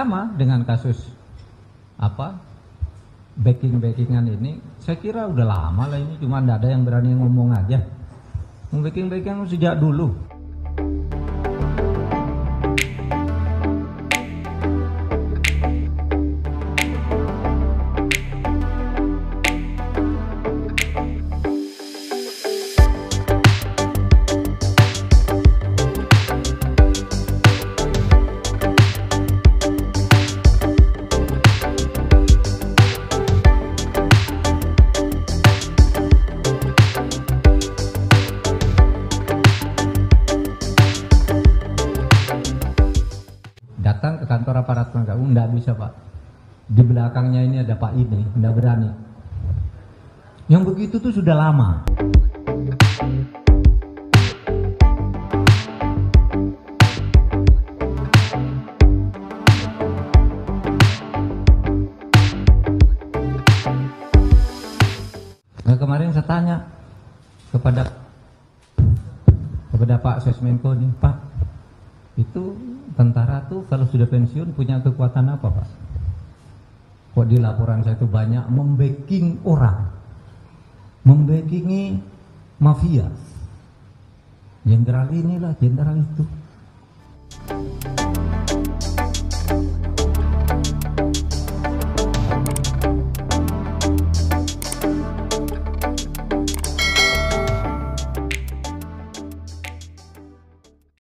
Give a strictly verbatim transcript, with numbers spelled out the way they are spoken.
sama dengan kasus apa backing-backingan ini. Saya kira udah lama lah ini, cuma tidak ada yang berani ngomong aja. Backing-backingan sejak dulu. Datang ke kantor aparat penegak hukum, enggak bisa Pak, di belakangnya ini ada Pak ini, enggak berani. Yang begitu tuh sudah lama. Nah, kemarin saya tanya kepada kepada Pak Sesmenko nih, Pak, itu tentara tuh kalau sudah pensiun punya kekuatan apa Pak? Kok di laporan saya itu banyak membacking orang, membackingi mafia, jenderal inilah, jenderal itu.